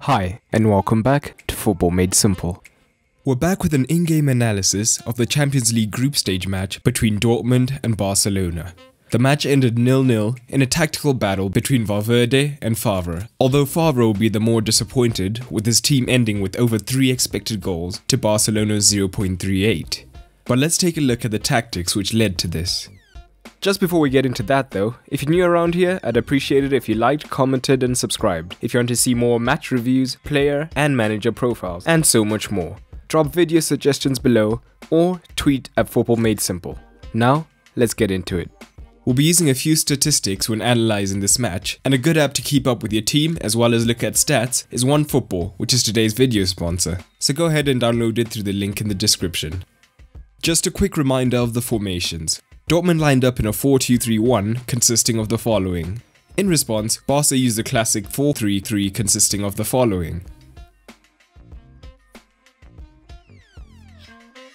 Hi, and welcome back to Football Made Simple. We're back with an in-game analysis of the Champions League group stage match between Dortmund and Barcelona. The match ended 0-0 in a tactical battle between Valverde and Favre, although Favre will be the more disappointed with his team ending with over 3 expected goals to Barcelona's 0.38. But let's take a look at the tactics which led to this. Just before we get into that though, if you're new around here, I'd appreciate it if you liked, commented and subscribed, if you want to see more match reviews, player and manager profiles, and so much more. Drop video suggestions below or tweet at Football Made Simple. Now, let's get into it. We'll be using a few statistics when analysing this match, and a good app to keep up with your team as well as look at stats is OneFootball, which is today's video sponsor, so go ahead and download it through the link in the description. Just a quick reminder of the formations. Dortmund lined up in a 4-2-3-1 consisting of the following. In response, Barca used the classic 4-3-3 consisting of the following.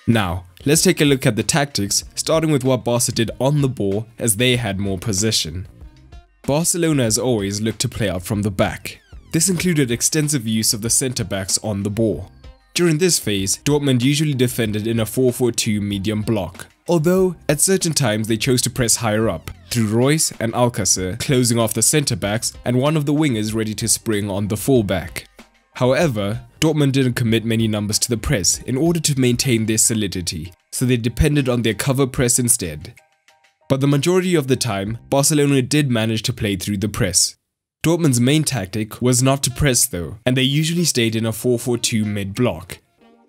Now, let's take a look at the tactics, starting with what Barca did on the ball as they had more possession. Barcelona as always looked to play out from the back. This included extensive use of the centre-backs on the ball. During this phase, Dortmund usually defended in a 4-4-2 medium block, although at certain times they chose to press higher up, through Royce and Alcacer closing off the centre-backs and one of the wingers ready to spring on the full-back. However, Dortmund didn't commit many numbers to the press in order to maintain their solidity, so they depended on their cover press instead. But the majority of the time, Barcelona did manage to play through the press. Dortmund's main tactic was not to press though, and they usually stayed in a 4-4-2 mid-block.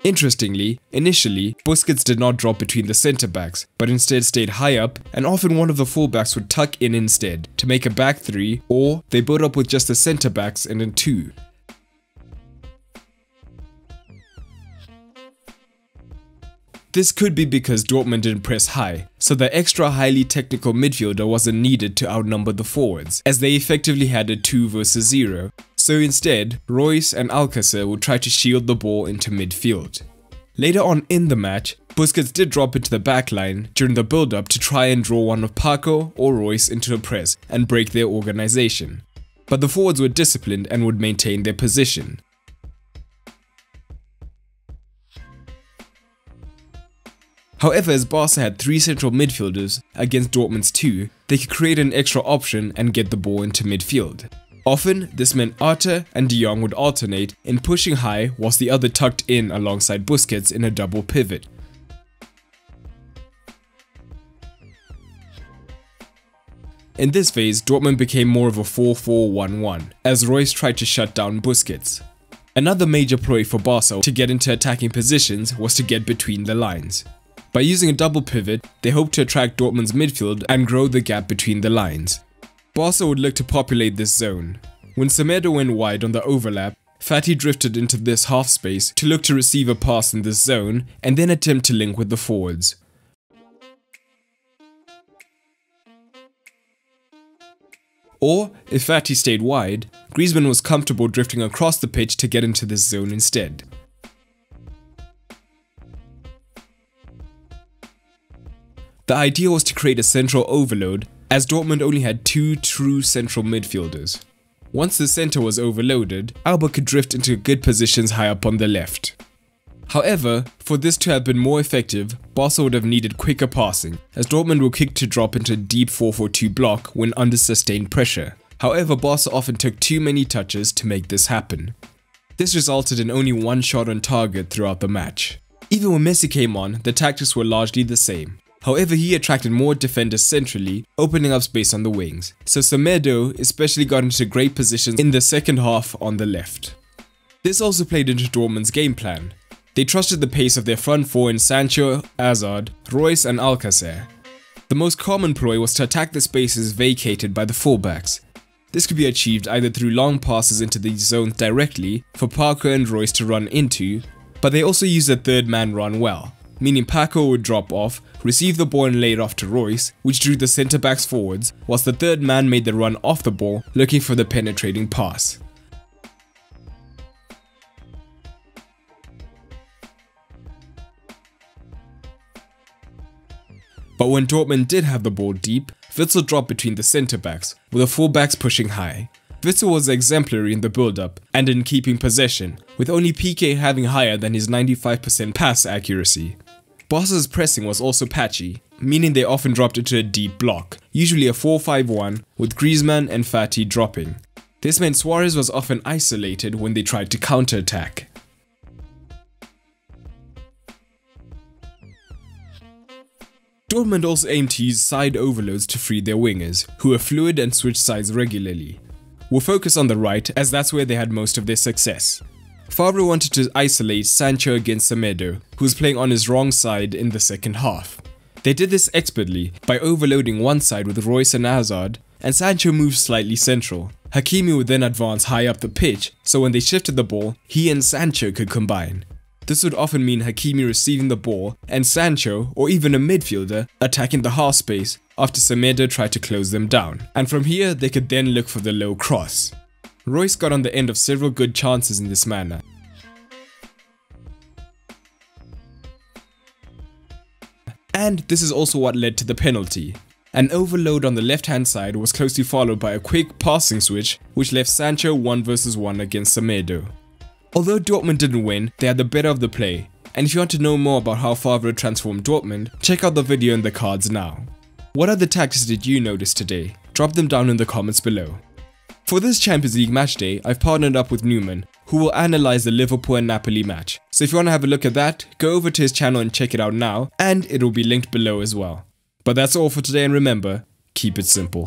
Interestingly, initially, Busquets did not drop between the centre-backs, but instead stayed high up, and often one of the full-backs would tuck in instead to make a back three, or they build up with just the centre-backs and then two. This could be because Dortmund didn't press high, so the extra highly technical midfielder wasn't needed to outnumber the forwards, as they effectively had a 2 versus 0, so instead, Royce and Alcacer would try to shield the ball into midfield. Later on in the match, Busquets did drop into the backline during the build-up to try and draw one of Paco or Royce into a press and break their organisation, but the forwards were disciplined and would maintain their position. However, as Barca had 3 central midfielders against Dortmund's 2, they could create an extra option and get the ball into midfield. Often, this meant Arthur and de Jong would alternate in pushing high whilst the other tucked in alongside Busquets in a double pivot. In this phase, Dortmund became more of a 4-4-1-1, as Royce tried to shut down Busquets. Another major ploy for Barca to get into attacking positions was to get between the lines. By using a double pivot, they hoped to attract Dortmund's midfield and grow the gap between the lines. Barca would look to populate this zone. When Semedo went wide on the overlap, Fati drifted into this half space to look to receive a pass in this zone and then attempt to link with the forwards. Or, if Fati stayed wide, Griezmann was comfortable drifting across the pitch to get into this zone instead. The idea was to create a central overload, as Dortmund only had 2 true central midfielders. Once the centre was overloaded, Alba could drift into good positions high up on the left. However, for this to have been more effective, Barca would have needed quicker passing, as Dortmund were quick to drop into a deep 4-4-2 block when under sustained pressure. However, Barca often took too many touches to make this happen. This resulted in only 1 shot on target throughout the match. Even when Messi came on, the tactics were largely the same. However, he attracted more defenders centrally, opening up space on the wings, so Semedo especially got into great positions in the second half on the left. This also played into Dortmund's game plan. They trusted the pace of their front four in Sancho, Hazard, Royce and Alcacer. The most common ploy was to attack the spaces vacated by the fullbacks. This could be achieved either through long passes into these zones directly for Paco and Royce to run into, but they also used the third man run well, meaning Paco would drop off, receive the ball and lay it off to Royce, which drew the centre-backs forwards, whilst the third man made the run off the ball, looking for the penetrating pass. But when Dortmund did have the ball deep, Witzel dropped between the centre-backs, with the full-backs pushing high. Witzel was exemplary in the build-up and in keeping possession, with only Pique having higher than his 95% pass accuracy. Barca's pressing was also patchy, meaning they often dropped into a deep block, usually a 4-5-1, with Griezmann and Fati dropping. This meant Suarez was often isolated when they tried to counter-attack. Dortmund also aimed to use side overloads to free their wingers, who were fluid and switched sides regularly. We'll focus on the right, as that's where they had most of their success. Favre wanted to isolate Sancho against Semedo, who was playing on his wrong side in the second half. They did this expertly by overloading one side with Royce and Hazard, and Sancho moved slightly central. Hakimi would then advance high up the pitch, so when they shifted the ball, he and Sancho could combine. This would often mean Hakimi receiving the ball and Sancho, or even a midfielder, attacking the half space after Semedo tried to close them down, and from here they could then look for the low cross. Royce got on the end of several good chances in this manner. And this is also what led to the penalty. An overload on the left-hand side was closely followed by a quick passing switch, which left Sancho 1-on-1 against Semedo. Although Dortmund didn't win, they had the better of the play, and if you want to know more about how Favre transformed Dortmund, check out the video in the cards now. What other tactics did you notice today? Drop them down in the comments below. For this Champions League matchday, I've partnered up with Nouman, who will analyse the Liverpool and Napoli match, so if you want to have a look at that, go over to his channel and check it out now, and it'll be linked below as well. But that's all for today, and remember, keep it simple.